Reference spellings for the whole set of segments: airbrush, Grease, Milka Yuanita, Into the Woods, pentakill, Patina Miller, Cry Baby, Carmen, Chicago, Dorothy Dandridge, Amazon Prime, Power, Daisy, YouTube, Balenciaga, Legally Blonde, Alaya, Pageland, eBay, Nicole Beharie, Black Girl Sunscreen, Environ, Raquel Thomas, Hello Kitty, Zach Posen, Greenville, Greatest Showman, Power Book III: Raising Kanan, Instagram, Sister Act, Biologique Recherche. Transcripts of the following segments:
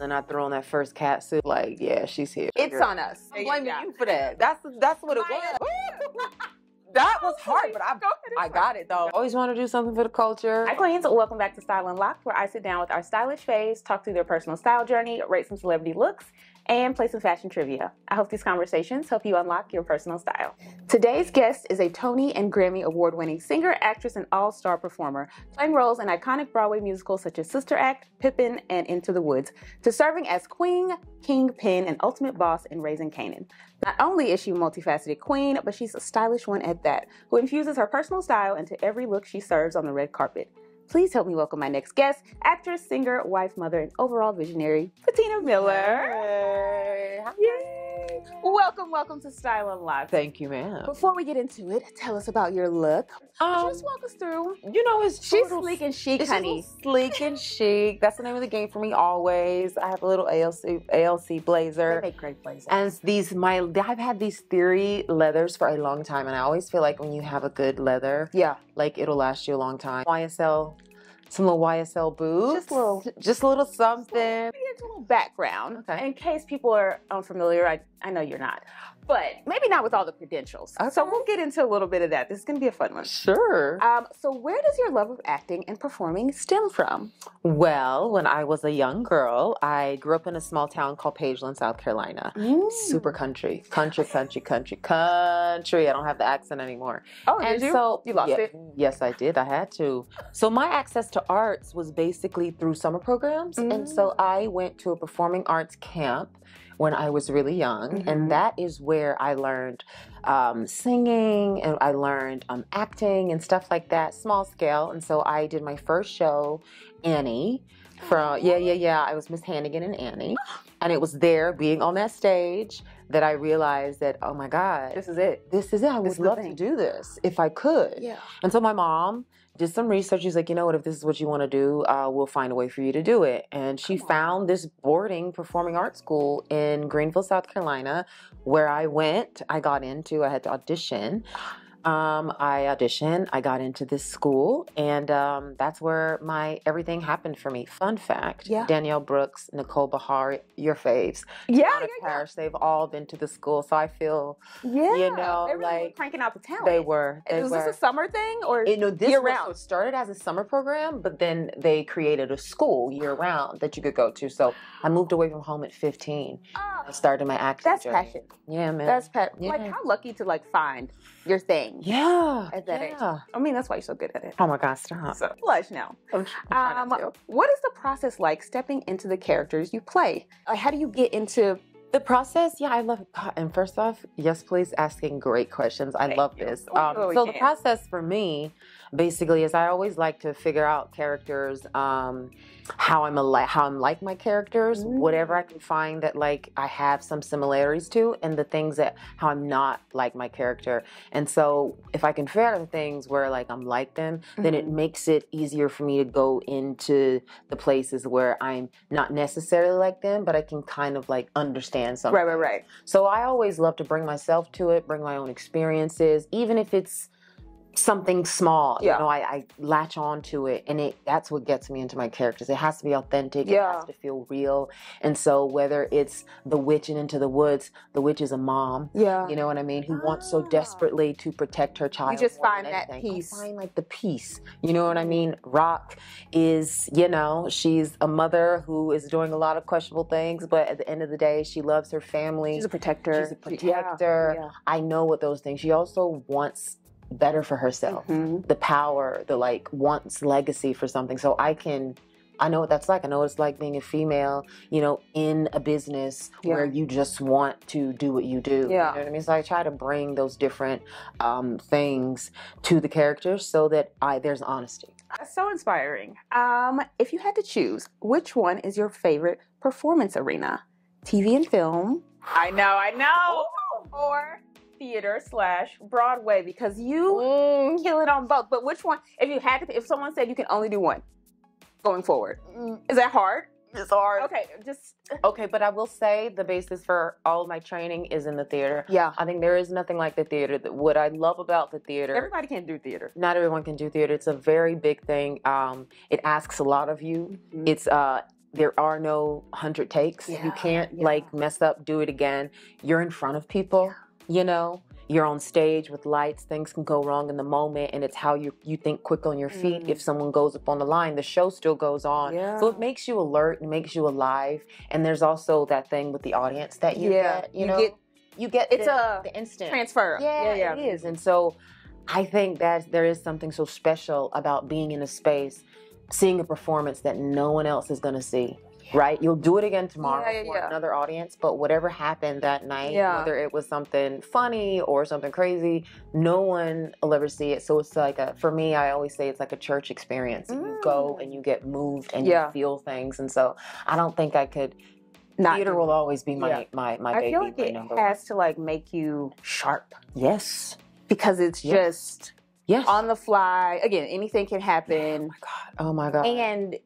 and I throw on that first catsuit, like, yeah, she's here. It's on us. I'm blaming you for that. That's what it was. That was hard, but I got it though. Always want to do something for the culture. Hi queens, welcome back to Style Unlocked, where I sit down with our stylish faves, talk through their personal style journey, rate some celebrity looks, and play some fashion trivia. I hope these conversations help you unlock your personal style. Today's guest is a Tony and Grammy award-winning singer, actress, and all-star performer, playing roles in iconic Broadway musicals such as Sister Act, Pippin, and Into the Woods, to serving as queen, kingpin, and ultimate boss in Raising Kanan. Not only is she a multifaceted queen, but she's a stylish one at that, who infuses her personal style into every look she serves on the red carpet. Please help me welcome my next guest, actress, singer, wife, mother, and overall visionary, Patina Miller. Hey. Hi. Yay. Welcome, welcome to Style Unlocked. Thank you, ma'am. Before we get into it, tell us about your look. Just walk us through. You know, it's she's sleek and chic, honey. Sleek and chic. That's the name of the game for me always. I have a little ALC blazer. They make great blazers. And these, I've had these theory leathers for a long time, and I always feel like when you have a good leather, yeah, like it'll last you a long time. YSL. Some little YSL boots. Just a little something. Just a little background. Okay. In case people are unfamiliar, I know you're not, but maybe not with all the credentials. Okay. So we'll get into a little bit of that. This is going to be a fun one. Sure. So where does your love of acting and performing stem from? Well, when I was a young girl, I grew up in a small town called Pageland, South Carolina. Mm. Super country. Country. I don't have the accent anymore. Oh, and did you? So, you lost it? Yes, I did. I had to. So my access to arts was basically through summer programs. Mm. And so I went to a performing arts camp when I was really young, mm-hmm. and that is where I learned singing, and I learned acting and stuff like that, small scale. And so I did my first show, Annie, from, I was Miss Hannigan and Annie. And it was there, being on that stage, that I realized that, oh my God. This is it. This is it. I would love to do this if I could. Yeah. And so my mom did some research. She's like, you know what, if this is what you want to do, we'll find a way for you to do it. And she found this boarding performing arts school in Greenville, South Carolina, where I went. I got into, I had to audition. I got into this school, and that's where my everything happened for me. Fun fact, Danielle Brooks, Nicole Beharie, your faves. They've all been to the school, so I feel, you know, they really were cranking out the talent. They were. Was this a summer thing or year round? It started as a summer program, but then they created a school year round that you could go to. So I moved away from home at 15. I started my acting journey. That's passion. Yeah, man. That's passion. Yeah. Like, how lucky to like find your thing. Yeah. At that age. I mean, that's why you're so good at it. Oh my gosh, stop. So, blush now. What is the process like stepping into the characters you play? How do you get into the process? Yeah, I love it. And first off, yes, please, asking great questions. I love this. So the process for me, basically, is I always like to figure out characters, how I'm like my characters, whatever I can find that like I have some similarities to, and the things that how I'm not like my character. And so if I can figure out the things where like I'm like them, then it makes it easier for me to go into the places where I'm not necessarily like them, but I can kind of like understand something. Right. So I always love to bring myself to it, bring my own experiences, even if it's something small. Yeah. You know, I latch on to it, and that's what gets me into my characters. It has to be authentic. Yeah. It has to feel real. And so whether it's the witch in Into the Woods, the witch is a mom. Yeah. You know what I mean? Who wants so desperately to protect her child. You just find that peace. I find like the peace. You know what I mean? Rock is, you know, she's a mother who is doing a lot of questionable things, but at the end of the day, she loves her family. She's a protector. Yeah. I know what those things. She also wants better for herself, the power, the like wants legacy for something. So I know what that's like. I know what it's like being a female, you know, in a business where you just want to do what you do. Yeah. You know what I mean? So I try to bring those different things to the characters so that there's honesty. That's so inspiring. If you had to choose, which one is your favorite performance arena? TV and film. I know. Or theater/Broadway, because you kill it on both. But which one, if you had to, if someone said you can only do one going forward, is that hard? It's hard. Okay, but I will say the basis for all of my training is in the theater. Yeah. I think there is nothing like the theater. What I love about the theater... Everybody can't do theater. Not everyone can do theater. It's a very big thing. It asks a lot of you. It's there are no 100 takes. Yeah, you can't like mess up, do it again. You're in front of people, you know, you're on stage with lights, things can go wrong in the moment, and it's how you think quick on your feet. If someone goes up on the line, the show still goes on. So it makes you alert, it makes you alive. And there's also that thing with the audience that you get, you know, you get it's the instant transfer. Yeah, it is. And so I think that there is something so special about being in a space, seeing a performance that no one else is going to see, right? You'll do it again tomorrow for another audience, but whatever happened that night, whether it was something funny or something crazy, no one will ever see it. So it's like, for me, I always say it's like a church experience. You go and you get moved and you feel things. And so I don't think I could... Theater will always be my my baby. I feel like it has to like make you sharp. Yes. Because it's just on the fly. Again, anything can happen. Oh my God. Oh my God. And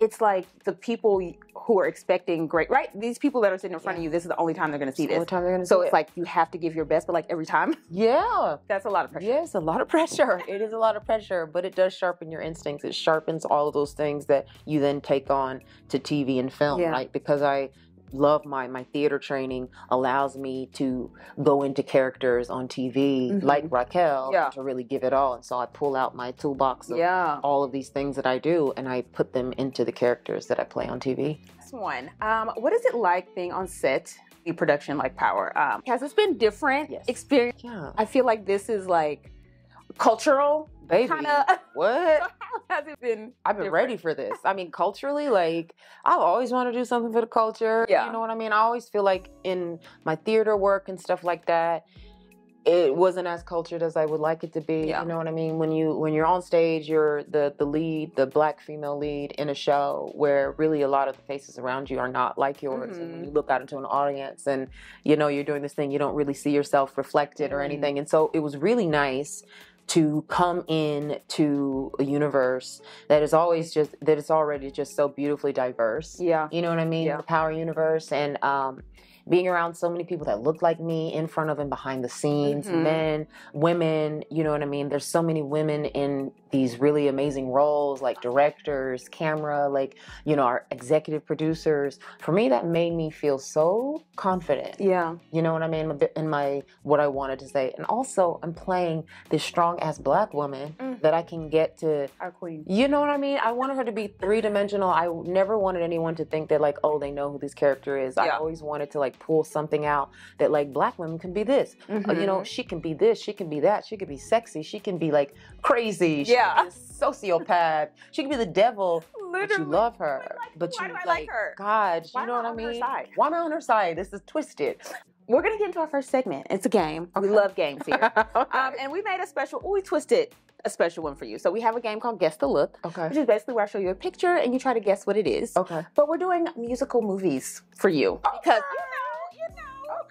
it's like the people who are expecting great, right? These people that are sitting in front of you, this is the only time they're going to see this. So it's like you have to give your best, but like every time. Yeah. That's a lot of pressure. Yeah, it's a lot of pressure. It is a lot of pressure, but it does sharpen your instincts. It sharpens all of those things that you then take on to TV and film, right? Because I love my theater training allows me to go into characters on TV like Raquel to really give it all. And so I pull out my toolbox of all of these things that I do and I put them into the characters that I play on TV. This one, what is it like being on set, a production like Power? Has this been different experience? Yeah. I feel like this is like cultural. Baby, kinda. What? So how has it been? I've been ready for this. I mean, culturally, like, I've always wanted to do something for the culture. Yeah. You know what I mean? I always feel like in my theater work and stuff like that, it wasn't as cultured as I would like it to be. Yeah. You know what I mean? When you're on stage, you're the lead, the black female lead in a show where really a lot of the faces around you are not like yours. And when you look out into an audience and, you know, you're doing this thing, you don't really see yourself reflected or anything. And so it was really nice to come in to a universe that is always just, that it's already just so beautifully diverse. Yeah. You know what I mean? Yeah. The Power universe and being around so many people that look like me in front of and behind the scenes, men, women, you know what I mean? There's so many women in these really amazing roles, like directors, camera, like, you know, our executive producers. For me, that made me feel so confident. Yeah. You know what I mean? In my, what I wanted to say. And also, I'm playing this strong-ass black woman that I can get to. Our queen. You know what I mean? I wanted her to be three-dimensional. I never wanted anyone to think that, like, oh, they know who this character is. Yeah. I always wanted to, like, pull something out that like black women can be this, you know, she can be this, she can be that, she can be sexy, she can be like crazy, she can be a sociopath, she can be the devil, but you love her, like, but you like her. God, why you know what I mean? Why am I on her side? This is twisted. We're gonna get into our first segment. It's a game. Okay. We love games here, and we made a special. We twisted a special one for you. So we have a game called Guess the Look, which is basically where I show you a picture and you try to guess what it is. Okay. But we're doing musical movies for you because.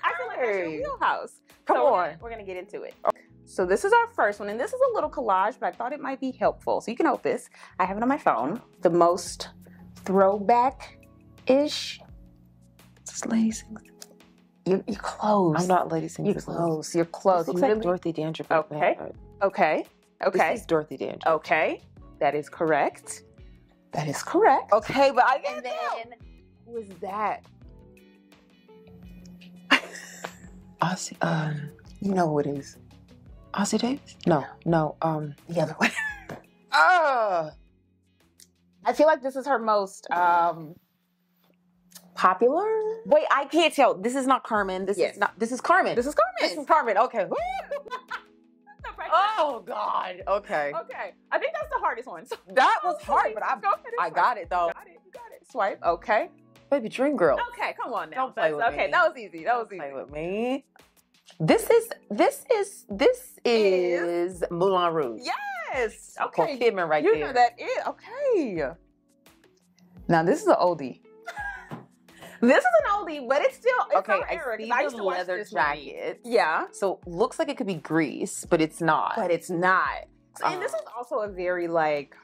I feel like that's your wheelhouse. Come on. We're going to get into it. Okay. So this is our first one, and this is a little collage, but I thought it might be helpful. So you can help this. I have it on my phone. The most throwback-ish. Just ladies. You're close. I'm not ladies. You're close. You're close. Looks like Dorothy Dandridge. Okay. Okay. Okay. This is Dorothy Dandridge. Okay. That is correct. That is correct. Okay, but I didn't know. Who is that? Ozzy, you know who it is. Ozzy Davis? No, no, the other one. I feel like this is her most, popular? Wait, I can't tell. This is not Carmen. This is not, this is Carmen. This is Carmen. This is Carmen, okay. Oh, God, okay. Okay, I think that's the hardest one. So that was hard, but I got it, though. Got it, you got it. Swipe, okay. Baby Dream Girl. Okay, come on now. Don't play with me. Okay, that was easy. That was easy. Play with me. This is Moulin Rouge. Yes. Okay. Kidman right there. You know that is okay. Now this is an oldie. This is an oldie, but it's still it's okay. I see the leather jacket. Yeah. So looks like it could be Grease, but it's not. But it's not. And this is also a very like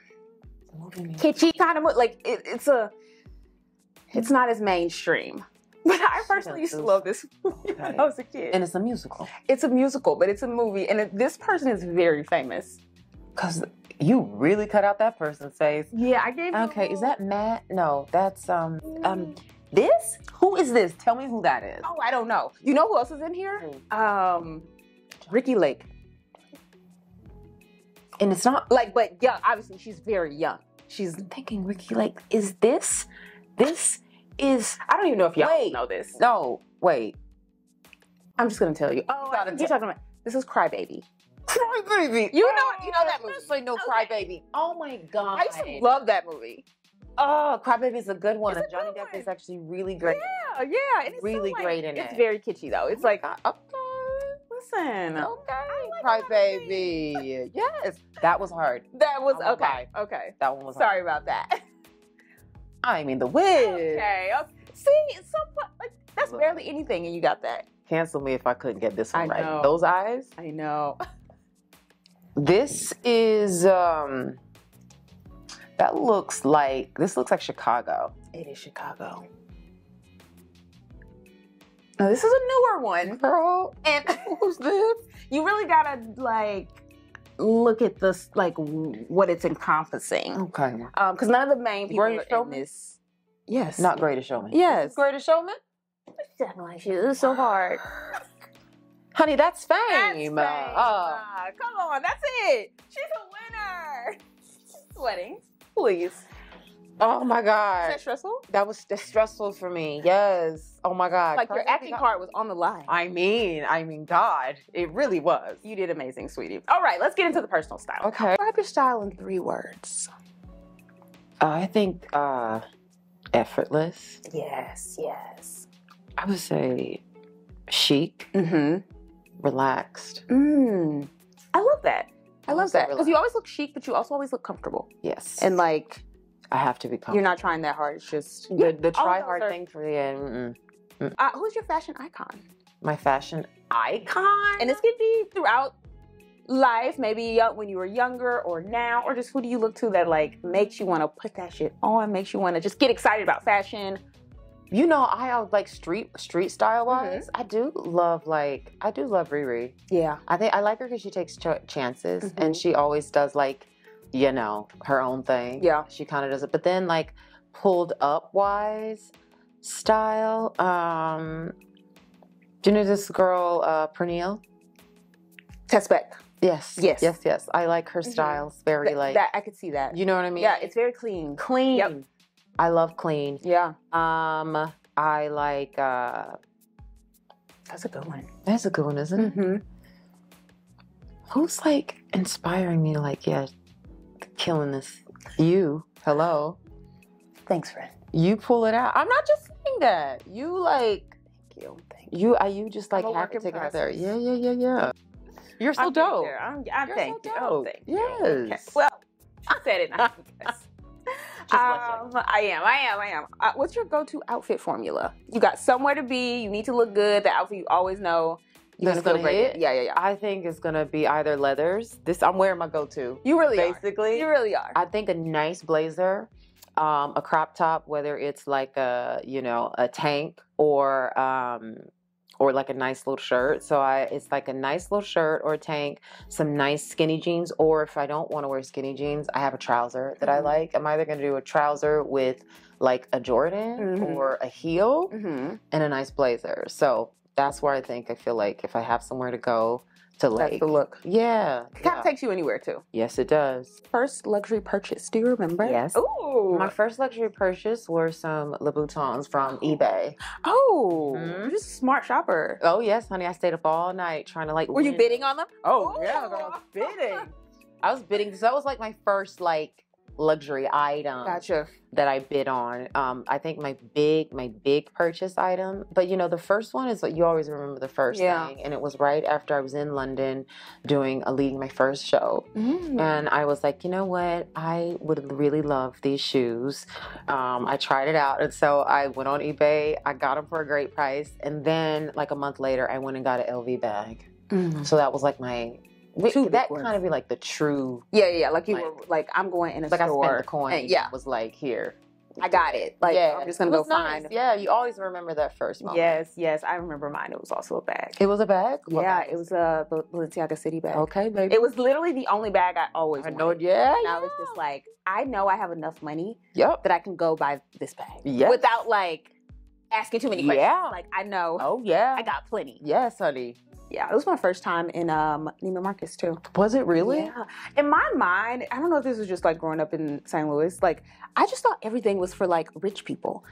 kitschy kind of like it's not as mainstream, but I personally used to love this movie when I was a kid. And it's a musical. It's a musical, but it's a movie, and this person is very famous. Cause You really cut out that person's face. Yeah, I gave. Okay, is that Matt? No, that's this? Who is this? Tell me who that is. Oh, I don't know. You know who else is in here? Ricky Lake. And it's not like, but young. Obviously, she's very young. She's thinking Ricky Lake. Is this? This is. I don't even know if y'all know this. No, wait. I'm just gonna tell you. Oh, you're talking about. This is Cry Baby. Cry Baby. You know that movie. Say no, Cry Baby. Oh my God. I used to love that movie. Oh, Cry Baby is a good one. And Johnny Depp is actually really great. Yeah, yeah. And it's really great in it. It's very kitschy though. It's like, listen. Okay. Cry Baby. Yes. That was hard. That was okay. Okay. That one was hard. Sorry about that. I mean the wig. Okay. See, it's so like that's barely anything, and you got that. Cancel me if I couldn't get this one right. Those eyes? I know. This is, that looks like, this looks like Chicago. It is Chicago. Now this is a newer one, girl. And who's this? You really gotta like, look at this, like what it's encompassing. Okay. Cause none of the main people are in this. Yes. Not Greatest Showman. Yes. Greatest Showman? Like she, this is so hard. Honey, that's fame. That's fame. Come on, that's it. She's a winner. She's sweating. Please. Oh my God. Is that stressful? That was stressful for me. Yes. Oh my God. Like your acting part was on the line. I mean, God, it really was. You did amazing, sweetie. All right, let's get into the personal style. Okay. Describe your style in 3 words. I think effortless. Yes, yes. I would say chic, relaxed. I love that. I love that. Because you always look chic, but you also always look comfortable. Yes. And like, I have to be comfortable. You're not trying that hard. It's just the try hard thing for the end. Who's your fashion icon? My fashion icon? And this could be throughout life, maybe when you were younger or now, or just who do you look to that like makes you want to put that shit on, makes you want to just get excited about fashion. You know, I like street style wise. I do love Riri. Yeah, I think I like her because she takes chances and she always does like, you know, her own thing. Yeah, she kind of does it. But then like pulled up wise style. Do you know this girl, Pernille Tess Beck? Yes, yes, yes, yes. I like her styles. Very like that. I could see that. You know what I mean? Yeah, it's very clean. Clean. Yep. I love clean. Yeah. I like. That's a good one. That's a good one, isn't it? Who's like inspiring me? Like, yeah, killing this. You. Hello. Thanks, friend. You pull it out. I'm not just saying that. You like. Thank you. Thank you. You just like have to take it out there. Yeah, yeah, yeah, yeah. You're so dope. I'm thank you. Oh, thank you. Yes. Okay. Well, I said it. Now. I am. What's your go-to outfit formula? You got somewhere to be. You need to look good. The outfit you always know. You're gonna hit. Yeah, yeah, yeah. I think it's gonna be either leathers. I'm wearing my go-to. You really are. Basically, you really are. I think a nice blazer, a crop top, whether it's like a a tank or like a nice little shirt. So it's like a nice little shirt or a tank, some nice skinny jeans, or if I don't want to wear skinny jeans, I have a trouser that I like. I'm either going to do a trouser with like a Jordan or a heel and a nice blazer. So that's where I feel like if I have somewhere to go to like. That's the look. Yeah. It kind of takes you anywhere too. Yes, it does. First luxury purchase, do you remember? Yes. Ooh. My first luxury purchase were some Louboutins from eBay. Oh, you're just a smart shopper. Oh yes, honey, I stayed up all night trying to like. Were you bidding on them? Oh yeah, girl, I was bidding because that was like my first like luxury item. Gotcha. That I bid on. I think my big purchase item. But you know, the first one is what you always remember the first thing. And it was right after I was in London doing my first show. And I was like, you know what? I would really love these shoes. I tried it out. And so I went on eBay. I got them for a great price. And then like a month later, I went and got an LV bag. So that was like my... That kind of be like the true. Yeah, yeah, like you were like, I'm going in a store. Like I spent the coin. And was like, here. I got it. Like, yeah. I'm just going to go find. Nice. Yeah, you always remember that first moment. Yes, yes. I remember mine. It was also a bag. It was a bag? What bag? It was a Balenciaga City bag. Okay, baby. It was literally the only bag I always wanted. Yeah, and I was just like, I know I have enough money that I can go buy this bag. Yes. Without, like, asking too many questions. Yeah. Like, I know. Oh, yeah. I got plenty. Yes, honey. Yeah, it was my first time in Neiman Marcus, too. Was it really? Yeah. In my mind, I don't know if this was just, like, growing up in St. Louis. Like, I just thought everything was for, like, rich people.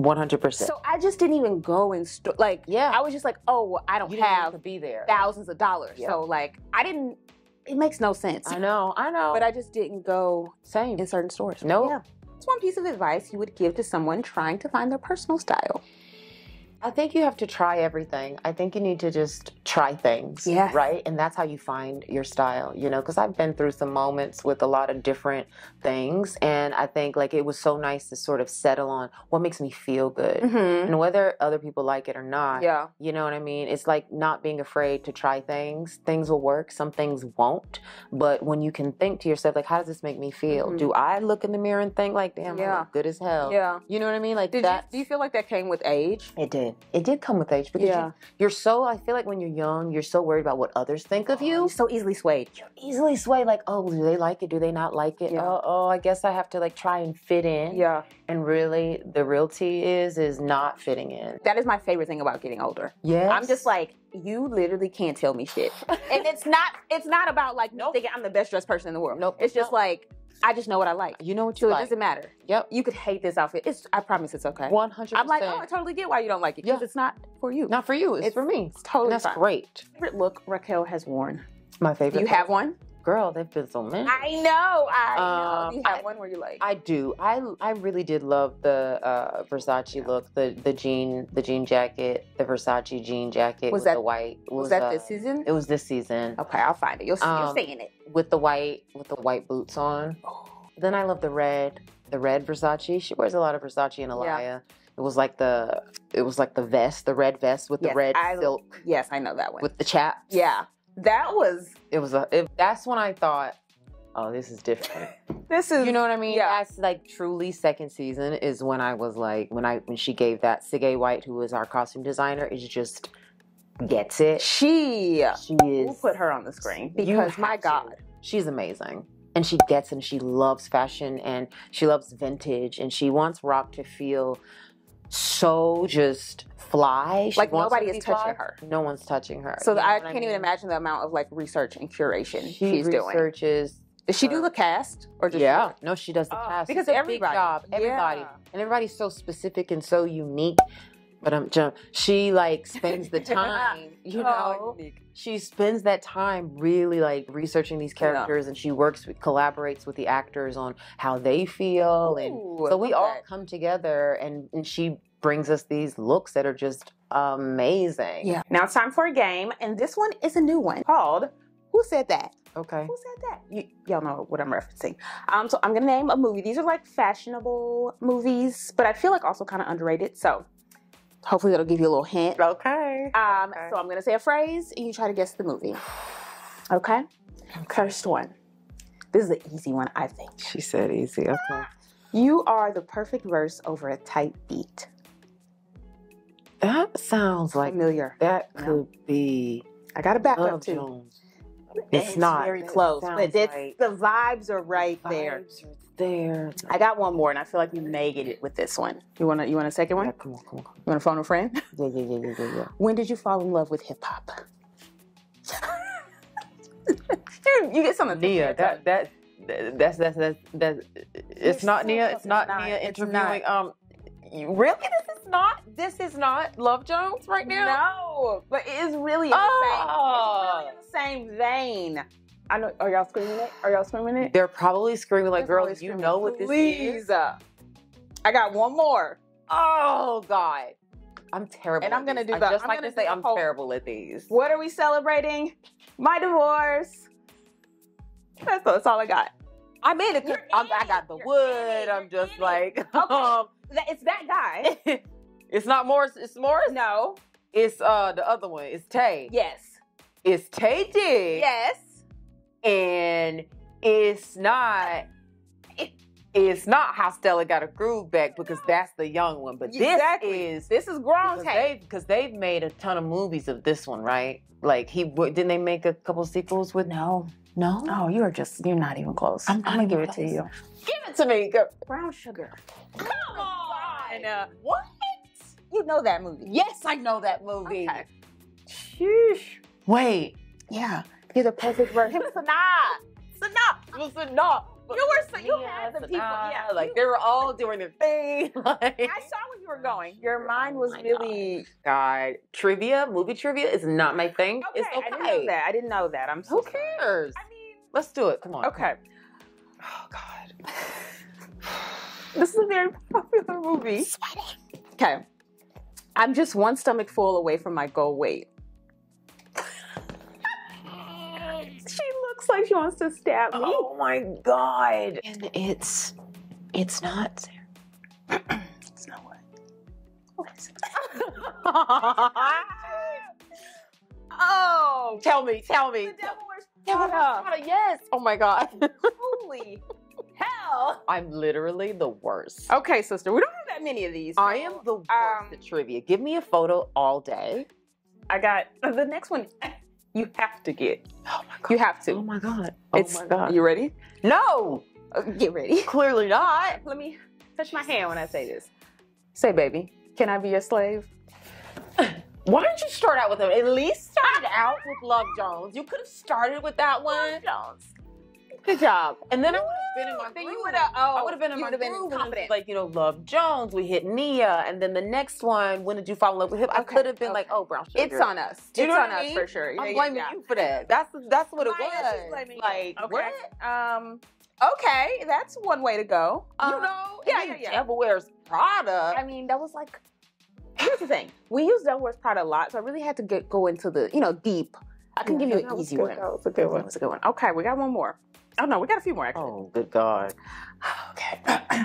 100%. So I just didn't even go and, like, I was just like, oh, well, I don't have to be there. Thousands of dollars. Yeah. So, like, I didn't, it makes no sense. I know, I know. But I just didn't go in certain stores. No. Yeah. What's one piece of advice you would give to someone trying to find their personal style? I think you have to try everything. I think you need to just try things, right? And that's how you find your style, you know, because I've been through some moments with a lot of different things. And I think, like, it was so nice to sort of settle on what makes me feel good. Mm-hmm. And whether other people like it or not, you know what I mean? It's like not being afraid to try things. Things will work. Some things won't. But when you can think to yourself, like, how does this make me feel? Mm-hmm. Do I look in the mirror and think, like, damn, I look good as hell? Yeah. You know what I mean? Like, do you feel like that came with age? It did. It did come with age because you're so, I feel like when you're young, you're so worried about what others think of you. You're so easily swayed. You're easily swayed. Like, oh, do they like it? Do they not like it? Yeah. Oh, I guess I have to, like, try and fit in. Yeah. And really, the reality is not fitting in. That is my favorite thing about getting older. Yes. I'm just like, you literally can't tell me shit. And it's not about, like, thinking I'm the best dressed person in the world. Nope. It's just like, I just know what I like. You know what you like. It doesn't matter. Yep. You could hate this outfit. I promise it's okay. 100%. I'm like, oh, I totally get why you don't like it. Because it's not for you. Not for you. It's for me. It's totally fine. That's great. Favorite look Raquel has worn? My favorite. Do you have one? Girl, they've been so many. I know. You have one where you like? I do. I really did love the Versace look, the jean jacket, the Versace jean jacket with the white. Was that this season? It was this season. Okay, I'll find it. You're seeing it. With the white boots on. Oh. Then I love the red Versace. She wears a lot of Versace and Alaya. Yeah. It was like the vest, the red vest with the red silk. Yes, I know that one. With the chaps. Yeah. That was... That's when I thought, oh, this is different. This is... You know what I mean? Yeah. That's, like, truly second season is when I was, like... When she gave that... Sigay White, who is our costume designer, is just... Gets it. She is... We'll put her on the screen. Because, my God. She's amazing. And she gets and she loves fashion and she loves vintage and she wants rock to feel... so just fly. She like nobody is touching her. No one's touching her. So I can't even imagine the amount of, like, research and curation she's doing. Does she do the cast or just no, she does the cast because everybody, and everybody's so specific and so unique. But she, like, spends the time, you know, she spends that time really, like, researching these characters and she collaborates with the actors on how they feel. And so we all come together and she brings us these looks that are just amazing. Yeah. Now it's time for a game. And this one is a new one called Who Said That? Okay. Who said that? Y'all know what I'm referencing. So I'm going to name a movie. These are, like, fashionable movies, but I feel like also kind of underrated. So... hopefully that'll give you a little hint. Okay. So I'm gonna say a phrase and you try to guess the movie. Okay? First one. This is an easy one, I think. She said easy, okay. You are the perfect verse over a tight beat. That sounds like familiar. That could be. I got a backup too. Jones. It's not very close, but it's like, the vibes are right there. I got one more, and I feel like you may get it with this one. You want a second one? Yeah, come on. You want to phone a friend? Yeah. When did you fall in love with hip hop? you get something. Nia, that's it's not Nia. It's not Nia interviewing. Really, this is not Love Jones right now. No, but it is really in the same vein. I know. Are y'all screaming it? They're probably screaming like, girl, you know what this is. Please. I got one more. Oh, God. I'm terrible at these. And I'm going to do that. I just like to say I'm terrible at these. What are we celebrating? My divorce. That's all I got. I made it. I got the wood. I'm just like. It's that guy. It's not Morris. It's Morris? No. It's the other one. It's Tay. Yes. It's Tay Diggs. Yes. And it's not It's not how Stella got a groove back because that's the young one. But this is grown tape. Because they've made a ton of movies of this one, right? Like, didn't they make a couple sequels with? No. Oh, you're not even close. I'm gonna give it to you. Give it to me. Girl. Brown Sugar. Come on. What? You know that movie. Yes, I know that movie. Okay. Sheesh. Wait. Yeah. You're the perfect word. It was enough. You had the people, like they were all doing their thing. Like, I saw where you were going. Your mind was really... God. Movie trivia is not my thing. Okay, it's okay. I didn't know that. I'm so Who cares? Sorry. I mean... Let's do it. Come on. Okay. Oh, God. This is a very popular movie. Sweating. Okay. I'm just one stomach full away from my goal weight. She looks like she wants to stab me. Oh my God. And it's not. It's not what? What is it? Oh. Tell me. The Devil Wears Prada. Yes. Oh my God. Holy hell. I'm literally the worst. Okay, sister. We don't have that many of these. So. I am the worst at trivia. Give me a photo all day. I got the next one. You have to get. Oh my God. You have to. Oh my God. Oh my God. You ready? No. Get ready. Clearly not. Let me touch my hand when I say this. Say, baby, can I be your slave? Why don't you start out with him? At least start out with Love Jones. You could have started with that one. Love Jones. Good job. And then I would have been in my groove. I would have been in my groove. Confident. Like, you know, Love Jones. We hit Nia. And then the next one, when did you fall in love with him? Okay. I could have been like, oh, Brown Sugar. It's on us. It's on us for sure. I'm blaming you for that. That's what it was. Like, okay. What? Okay, that's one way to go. You know? Yeah. Devil Wears Prada. I mean, that was like... Here's the thing. We use Devil Wears Prada a lot, so I really had to go into the, deep. I can give you an easy one. That was a good one. Okay, we got one more. Oh, no, we got a few more, actually. Oh, good God. Okay.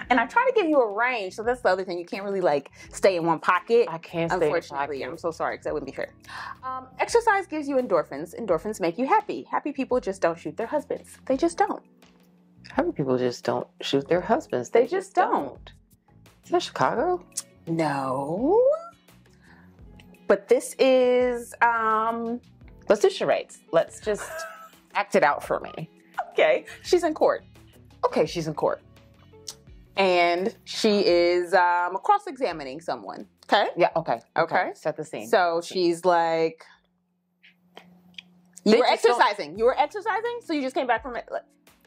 And I try to give you a range, so that's the other thing. You can't really, stay in one pocket. I can't stay in one pocket. Unfortunately, I'm so sorry, because that wouldn't be fair. Exercise gives you endorphins. Endorphins make you happy. Happy people just don't shoot their husbands. They just don't. Happy people just don't shoot their husbands. They just don't. Is that Chicago? No. But this is, let's do charades. Let's just act it out for me. Okay, she's in court. And she is cross-examining someone, okay? Yeah, okay. Set the scene. So she's like, you were exercising. You were exercising, so you just came back from it.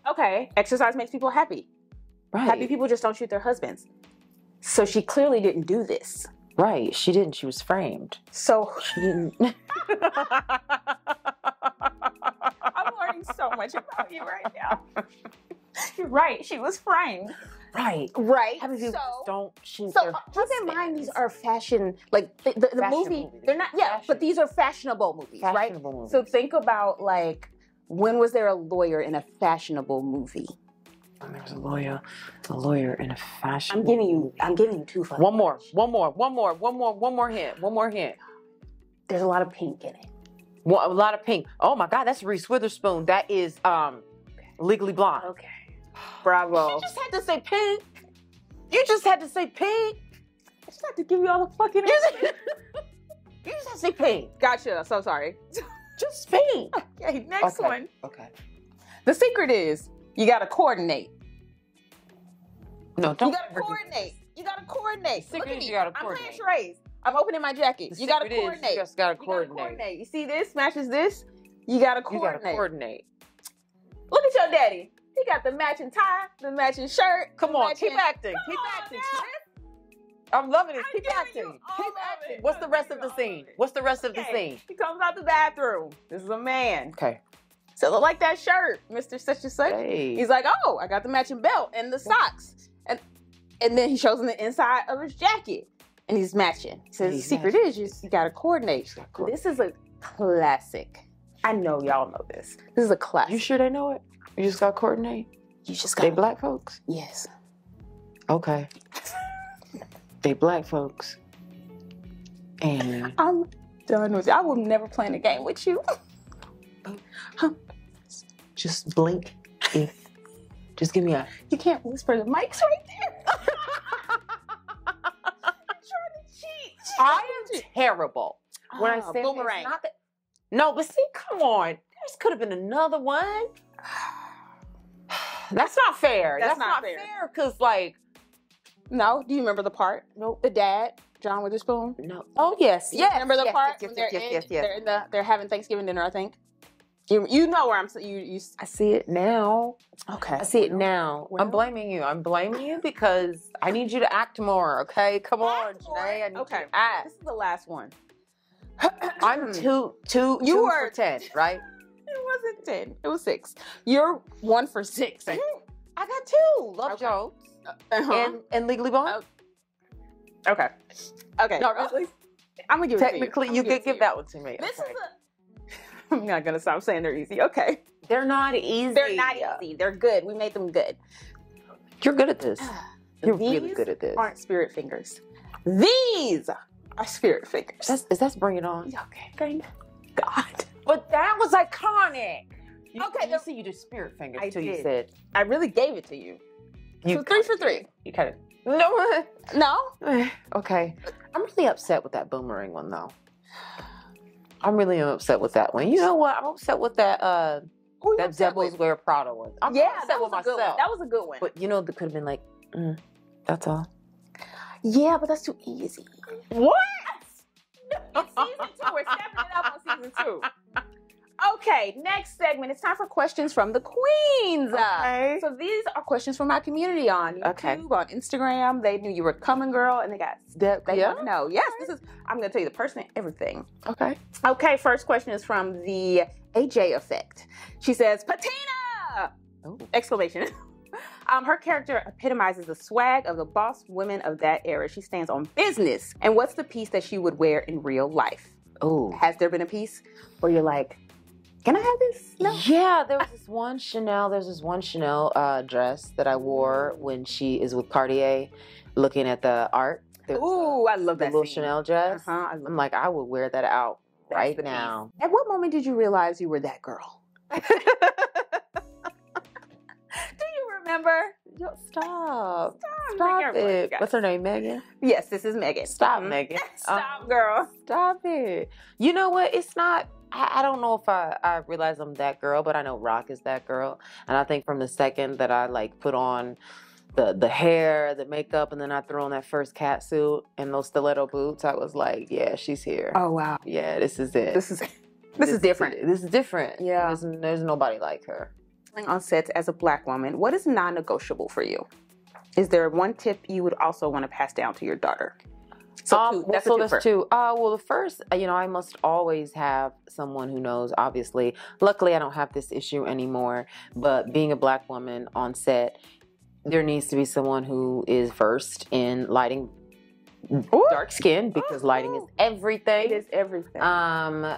Okay, exercise makes people happy. Right. Happy people just don't shoot their husbands. So she clearly didn't do this. Right, she didn't. She was framed. So she didn't. So much about you right now. You're right. She was framed. Right. How you don't shoot their husbands. Keep in mind, these are fashion, the movie. They're not. Yeah, but these are fashionable movies, right? So think about when was there a lawyer in a fashionable movie? When there was a lawyer in a fashionable. I'm giving you two. One more hint. There's a lot of pink in it. A lot of pink. Oh my God, that's Reese Witherspoon. That is Legally Blonde. Okay. Bravo. You just had to say pink. I just had to give you all the fucking answers. You just had to say pink. Gotcha. So sorry. Just pink. Okay, next one. Okay. The secret is you gotta coordinate. No, don't. You gotta coordinate. Look at me. I'm playing charades. I'm opening my jacket. You gotta coordinate. You just gotta coordinate. You see this matches this? You gotta coordinate. Look at your daddy. He got the matching tie, the matching shirt. Come on, keep acting. Keep acting. I'm loving it. Keep acting. Keep acting. What's the rest of the scene? He comes out the bathroom. This is a man. Okay. So look like that shirt, Mr. Such and Such. Hey. He's like, oh, I got the matching belt and the socks. And then he shows him the inside of his jacket. And he's matching. He says, the secret is you gotta coordinate. This is a classic. I know y'all know this. This is a classic. You sure they know it? You just gotta coordinate? You just gotta. They black folks? Yes. Okay. They black folks. And I'm done with you. I will never play a game with you. Just blink if Just give me a, you can't whisper, the mic's right there. I'm trying to cheat. I am terrible. When I say boomerang. Not that, no, but see, come on. There could have been another one. That's not fair. That's not fair because, like, no. Do you remember the part? Nope. The dad, John Witherspoon. No. Oh yes, yes. Remember the part? Yes. They're having Thanksgiving dinner, I think. You know where I'm. I see it now. Okay. I see it now. Well, I'm blaming you. I'm blaming you because I need you to act more. Okay. Come on, Janae. I need you to act. This is the last one. I'm two. You were 10, right? It wasn't 10. It was 6. You're 1 for 6. I got 2. Love Jones and Legally Blonde. Okay. Okay. No, I'm gonna give it to you. Technically, you could give that one to me. This is a... I'm not gonna stop saying they're easy. Okay. They're not easy. They're not easy. They're good. We made them good. You're good at this. You're really good at this. These aren't spirit fingers. These are spirit fingers. That's Bring It On. Okay. Thank God. But that was iconic. Okay, you see, you did spirit fingers until you said. I really gave it to you. So 3 for 3. You kind of. No. No? Okay. I'm really upset with that boomerang one, though. I'm really upset with that one. You know what? I'm upset with that that Devil Wears Prada one. I'm upset with myself. That was a good one. But you know, that could have been like, that's all. Yeah, but that's too easy. What? It's season 2. We're stepping it up on season 2. Okay, next segment. It's time for questions from the queens. Okay. So these are questions from my community on YouTube, on Instagram. They knew you were coming, girl, and they got no. Yes, this is. I'm gonna tell you the person and everything. Okay. Okay. First question is from the AJ Effect. She says, "Patina!" Ooh. Exclamation. Her character epitomizes the swag of the boss women of that era. She stands on business. And what's the piece that she would wear in real life? Oh, has there been a piece where you're like, can I have this? No. Yeah, there was this one Chanel. There's this one Chanel dress that I wore when she is with Cartier, looking at the art. Ooh, I love that little Chanel dress. I'm like, I would wear that out right now. At what moment did you realize you were that girl? Remember? Yo, stop. Stop it. What's her name, Megan? Yes, this is Megan. Stop, Megan. Stop, girl. Stop it. You know what? It's not, I don't know if I realize I'm that girl, but I know Rock is that girl. And I think from the second that I like put on the hair, the makeup, and then I threw on that first cat suit and those stiletto boots, I was like, yeah, she's here. Oh, wow. Yeah, this is it. This is different. This is different. Yeah. There's nobody like her. On sets as a black woman, what is non-negotiable for you? Is there one tip you would also want to pass down to your daughter? So that's two. Well, the first, you know, I must always have someone who knows, obviously. Luckily, I don't have this issue anymore, but being a black woman on set, there needs to be someone who is versed in lighting. Ooh. Dark skin, because lighting is everything. It is everything.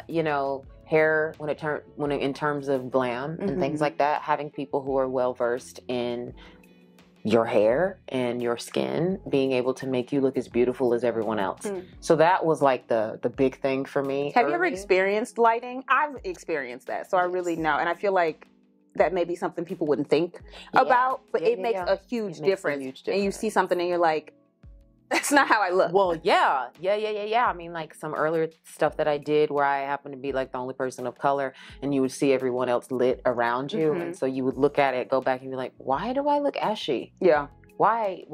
You know, hair in terms of glam and things like that, having people who are well versed in your hair and your skin, being able to make you look as beautiful as everyone else. So that was like the big thing for me. Have you ever experienced lighting? I've experienced that, so I really know, and I feel like that may be something people wouldn't think about, but it makes a huge difference. And you see something and you're like, that's not how I look. Well, yeah. I mean, like some earlier stuff that I did where I happened to be like the only person of color and you would see everyone else lit around you. And so you would look at it, go back and be like, why do I look ashy? Yeah. Why?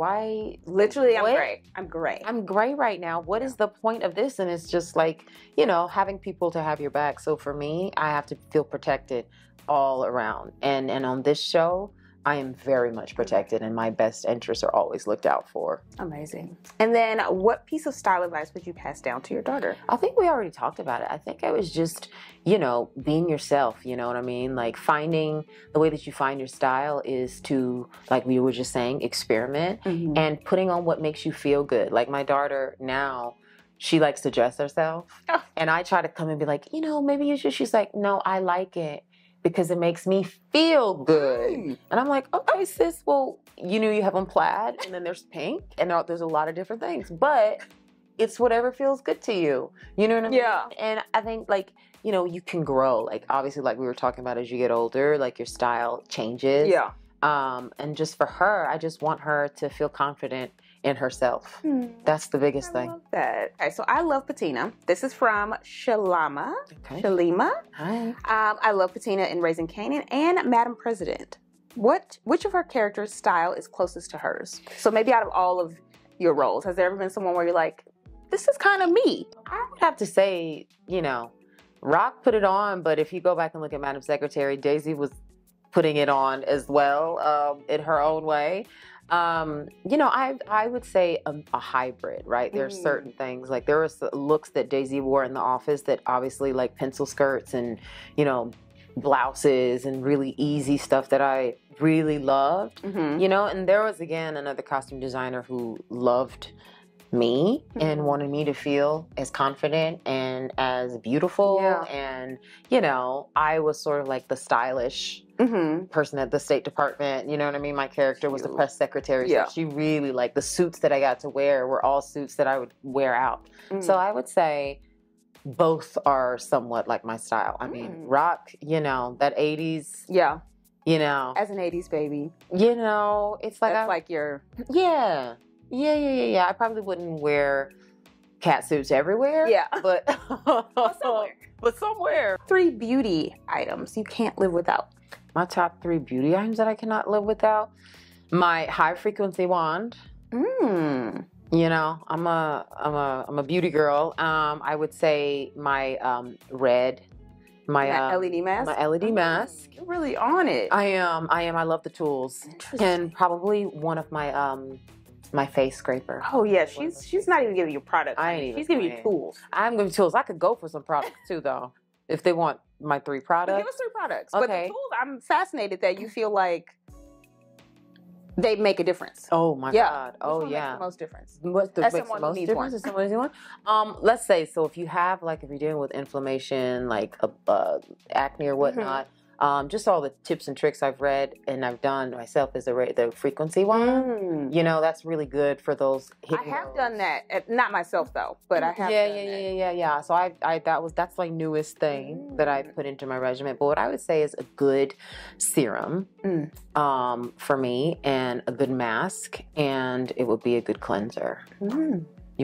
Literally, what? I'm gray right now. What is the point of this? And it's just like, you know, having people to have your back. So for me, I have to feel protected all around. And on this show, I am very much protected and my best interests are always looked out for. Amazing. And then what piece of style advice would you pass down to your daughter? I think we already talked about it. I think it was just, you know, being yourself, you know what I mean? Like finding the way that you find your style is to, like we were just saying, experiment and putting on what makes you feel good. Like my daughter now, she likes to dress herself and I try to come and be like, you know, maybe you should. She's like, no, I like it because it makes me feel good. And I'm like, okay, sis, well, you know, you have on plaid, and then there's pink, and there's a lot of different things, but it's whatever feels good to you. You know what I mean? Yeah. And I think, like, you know, you can grow. Like, obviously, like we were talking about, as you get older, like, your style changes. Yeah. And just for her, I just want her to feel confident in herself. That's the biggest thing. I love that. All right, so I love Patina. This is from Shalima. Okay. Shalima. Hi. I love Patina in Raising Kanan and Madam President. Which of her characters' style is closest to hers? So maybe out of all of your roles, has there ever been someone where you're like, this is kind of me? I would have to say, you know, Rock put it on, but if you go back and look at Madam Secretary, Daisy was putting it on as well, in her own way. You know, I would say a hybrid, right? There's certain things, like there were looks that Daisy wore in the office that obviously, like pencil skirts and, you know, blouses and really easy stuff that I really loved, you know. And there was, again, another costume designer who loved me and wanted me to feel as confident and as beautiful. And, you know, I was sort of like the stylish person at the State Department, you know what I mean? My character was the press secretary, so she really liked the suits that I got to wear were all suits that I would wear out. So I would say both are somewhat like my style. I mean, Rock, you know, that 80s. Yeah. You know. As an 80s baby. You know, it's like... That's like your... Yeah. I probably wouldn't wear cat suits everywhere. Yeah. But... but somewhere. But somewhere. 3 beauty items you can't live without. My top 3 beauty items that I cannot live without. My high-frequency wand. You know, I'm a beauty girl. I would say my LED mask. My LED mask. You're really on it. I am. I love the tools. And probably one of my my face scraper. Oh yeah, she's not even giving you products. She's giving you tools. I'm giving tools. I could go for some products too though, if they want my 3 products. But give us 3 products. Okay. But the tools, I'm fascinated that you feel like they make a difference. Oh my God. Oh yeah. Makes the most difference. What makes the most difference? Is someone who needs one? Let's say, so if you have, like, if you're dealing with inflammation, like acne or whatnot, just all the tips and tricks I've read and I've done myself is the frequency one. You know, that's really good for those. I have done that, not myself though, but I have. Yeah. So that's my newest thing that I put into my regimen. But what I would say is a good serum for me, and a good mask, and it would be a good cleanser. You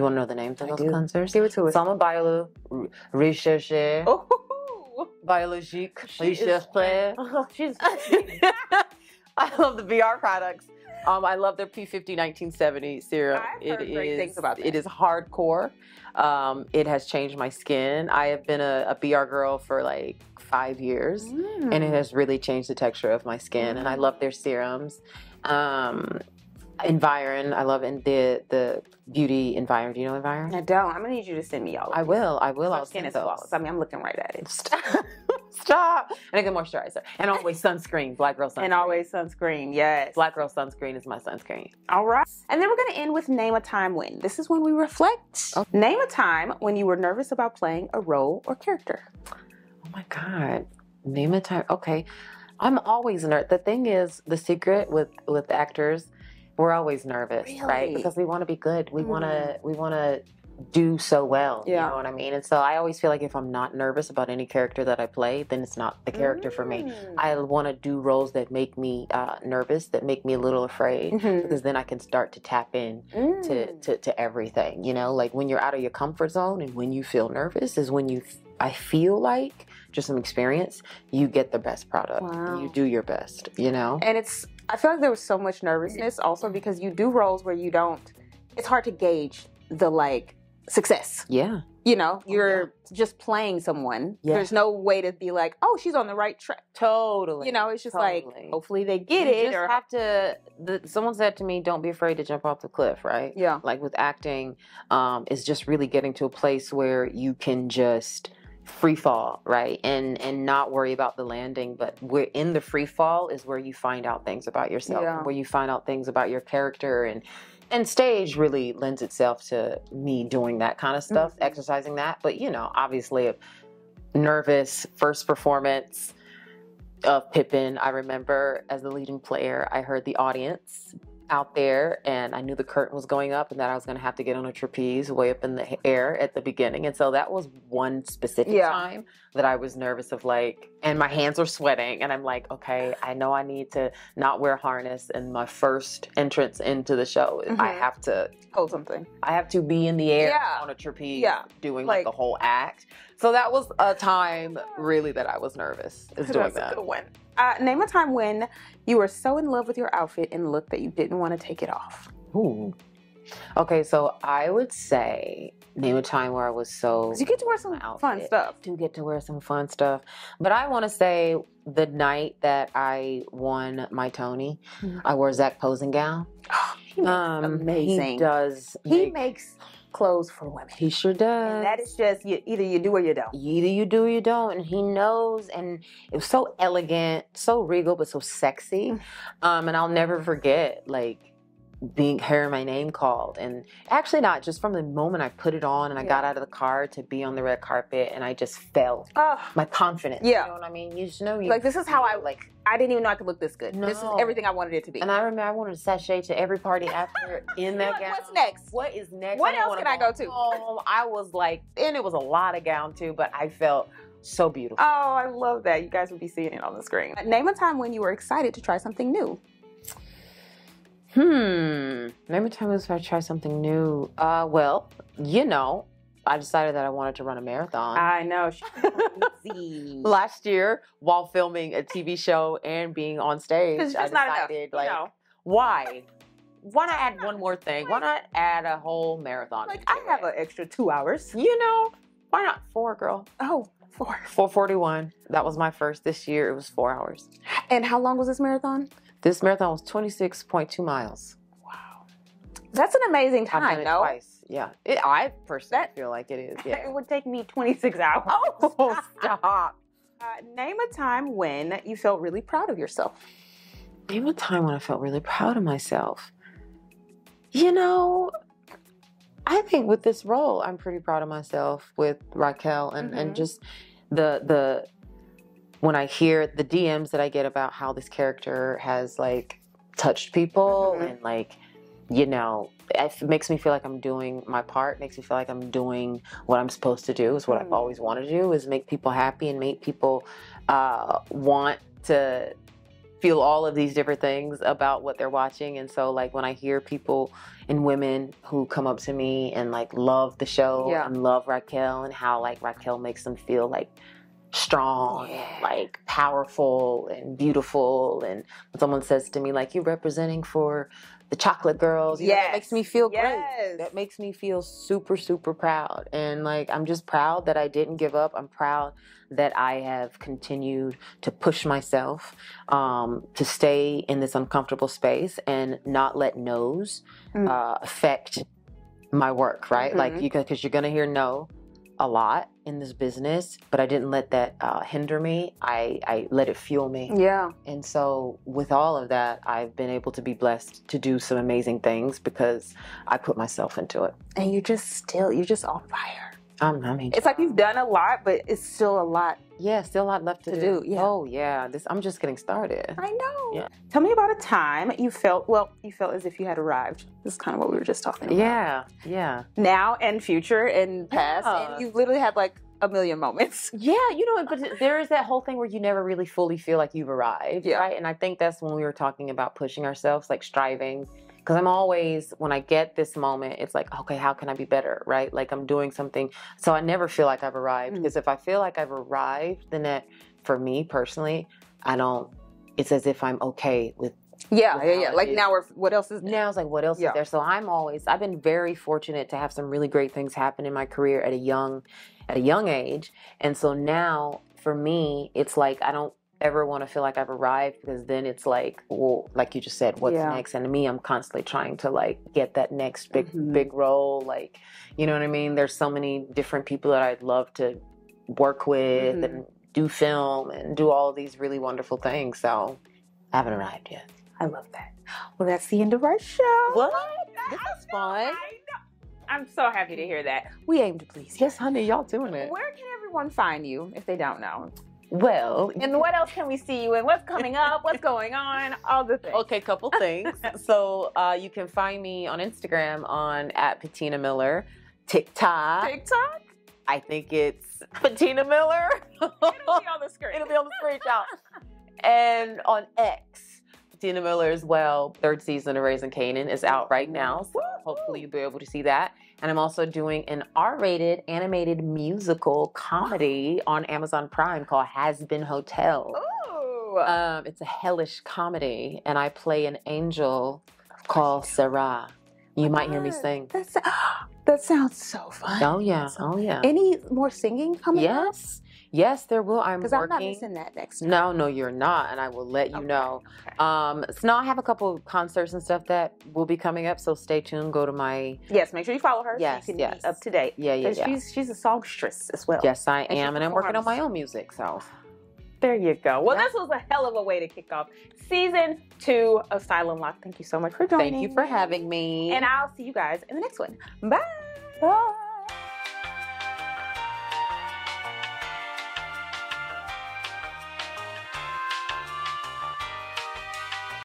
want to know the names of those cleansers? Give it to us. Some Biologique Recherche. Oh. Biologique Recherche. I love the BR products. I love their P50 1970 serum. It is hardcore. It has changed my skin. I have been a BR girl for like 5 years, and it has really changed the texture of my skin. And I love their serums. Environ, I love the beauty Environ. Do you know Environ? I don't. I'm gonna need you to send me all. I will. I'll send those. I mean, I'm looking right at it. Stop. And a good moisturizer, and always sunscreen. Black Girl Sunscreen. And always sunscreen. Yes. Black Girl Sunscreen is my sunscreen. All right. And then we're gonna end with name a time when. This is when we reflect. Okay. Name a time when you were nervous about playing a role or character. Oh my God. Name a time. Okay. I'm always nervous. The thing is, the secret with actors. We're always nervous, right? Because we want to be good. We want to do so well. Yeah. You know what I mean? And so I always feel like if I'm not nervous about any character that I play, then it's not the character for me. I want to do roles that make me nervous, that make me a little afraid, because then I can start to tap in to everything. You know, like when you're out of your comfort zone and when you feel nervous is when you, I feel like, just some experience, you get the best product. Wow. You do your best, you know? And it's, I feel like there was so much nervousness also because you do roles where you don't, it's hard to gauge the like success. Yeah. You know, you're just playing someone. Yeah. There's no way to be like, oh, she's on the right track. Totally. You know, it's just like, hopefully they get you it. Just or have to, someone said to me, don't be afraid to jump off the cliff, right? Yeah. Like with acting, it's just really getting to a place where you can just free fall, right? And not worry about the landing, but we're in the free fall is where you find out things about yourself, where you find out things about your character, and stage really lends itself to me doing that kind of stuff, exercising that. But you know, obviously a nervous first performance of Pippin, I remember as the leading player, I heard the audience out there, and I knew the curtain was going up and that I was going to have to get on a trapeze way up in the air at the beginning. And so that was one specific time that I was nervous of, like, and my hands were sweating and I'm like, okay, I know I need to not wear harness and my first entrance into the show. Mm-hmm. I have to hold something. I have to be in the air on a trapeze doing like the whole act. So that was a time really that I was nervous is doing that. Good one. Name a time when you were so in love with your outfit and look that you didn't want to take it off. Ooh. Okay, so I would say name a time where I was so... Because you get to wear some fun stuff. I do get to wear some fun stuff. But I want to say the night that I won my Tony, I wore Zach Posen gown. Oh, he makes amazing. He does. He makes clothes for women. He sure does. And that is just, either you do or you don't. Either you do or you don't. And he knows, and it was so elegant, so regal, but so sexy. And I'll never forget, like, hearing my name called, and actually not just from the moment I put it on and I got out of the car to be on the red carpet, and I just fell. My confidence. Yeah. You know what I mean? You just know you like, this is how I like. I didn't even know I could look this good. No. This is everything I wanted it to be. And I remember I wanted to sashay to every party after in that gown. What's next? What is next? What else can I go to? Oh, I was like, and it was a lot of gown too, but I felt so beautiful. Oh, I love that. You guys would be seeing it on the screen. Name a time when you were excited to try something new. Name a time I tried something new. Well, you know, I decided that I wanted to run a marathon. I know. Last year, while filming a TV show and being on stage, I decided, not enough, like, why? Why not add one more thing? Why not add a whole marathon? Like, I have an extra 2 hours. You know, why not four, girl? Oh, four. 4:41. That was my first. This year, it was 4 hours. And how long was this marathon? This marathon was 26.2 miles. Wow. That's an amazing time, I've done it twice. Yeah. I personally feel like it is. Yeah. It would take me 26 hours. Oh, stop. Name a time when you felt really proud of yourself. Name a time when I felt really proud of myself. You know, I think with this role, I'm pretty proud of myself with Raquel and, and just the when I hear the DMs that I get about how this character has, like, touched people and, like, you know, it makes me feel like I'm doing my part. It makes me feel like I'm doing what I'm supposed to do. It's what I've always wanted to do, is make people happy and make people want to feel all of these different things about what they're watching. And so, like, when I hear people and women who come up to me and, like, love the show and love Raquel and how, like, Raquel makes them feel, like, strong, like powerful and beautiful, and when someone says to me, like, you're representing for the chocolate girls, you know, that makes me feel great. That makes me feel super, super proud. And, like, I'm just proud that I didn't give up. I'm proud that I have continued to push myself to stay in this uncomfortable space and not let no's affect my work, right? Like, because you're gonna hear no a lot in this business, but I didn't let that hinder me. I let it fuel me. Yeah. And so with all of that, I've been able to be blessed to do some amazing things because I put myself into it. And you're just still, you're just on fire. I mean, it's like you've done a lot, but it's still a lot. Yeah, still a lot left to do. Yeah. Oh yeah, I'm just getting started. I know. Yeah. Tell me about a time you felt, well, you felt as if you had arrived. This is kind of what we were just talking about. Yeah, yeah. Now and future and past, and you've literally had, like, a million moments. Yeah, you know, but there is that whole thing where you never really fully feel like you've arrived, right? And I think that's when we were talking about pushing ourselves, like striving. Because I'm always, when I get this moment, it's like, okay, how can I be better, right? Like, I'm doing something. So I never feel like I've arrived. Because if I feel like I've arrived, then that, for me personally, I don't, it's as if I'm okay with. Yeah. Like, now what else is there? Now it's like, what else is there? So I've been very fortunate to have some really great things happen in my career at a young age. And so now, for me, it's like, I don't ever want to feel like I've arrived, because then it's like, well, like you just said, what's next? And to me, I'm constantly trying to, like, get that next big role. Like, you know what I mean? There's so many different people that I'd love to work with and do film and do all these really wonderful things. So I haven't arrived yet. I love that. Well, that's the end of our show. What? This was fun. I'm so happy to hear that. We aim to please you. Yes, honey, y'all doing it. Where can everyone find you if they don't know? Well. And what else can we see you in? What's coming up? What's going on? All the things. Okay, couple things. So you can find me on Instagram on @PatinaMiller. TikTok? I think it's Patina Miller. It'll be on the screen. It'll be on the screen, y'all. And on X, Patina Miller as well. Third season of Raising Kanan is out right now. So hopefully you'll be able to see that. And I'm also doing an R-rated animated musical comedy on Amazon Prime called Has Been Hotel. Ooh. It's a hellish comedy, and I play an angel called Sarah. You might hear me sing. That sounds so fun. Oh, yeah. Oh, yeah. Any more singing coming up? Yes. Yes, there will. I'm working. Because I'm not missing that next time. No, you're not. And I will let you know. Okay. So now I have a couple of concerts and stuff that will be coming up. So stay tuned. Go to my... Yes, make sure you follow her. Yes, so you can be up to date. Yeah. She's a songstress as well. Yes, I am. And I'm working on my own music, so... There you go. Well, this was a hell of a way to kick off season 2 of Style Unlocked. Thank you so much for joining. Thank you for having me. And I'll see you guys in the next one. Bye. Bye.